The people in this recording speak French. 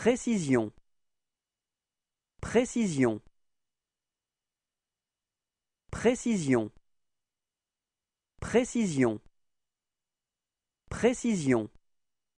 Précision. Précision. Précision. Précision. Précision.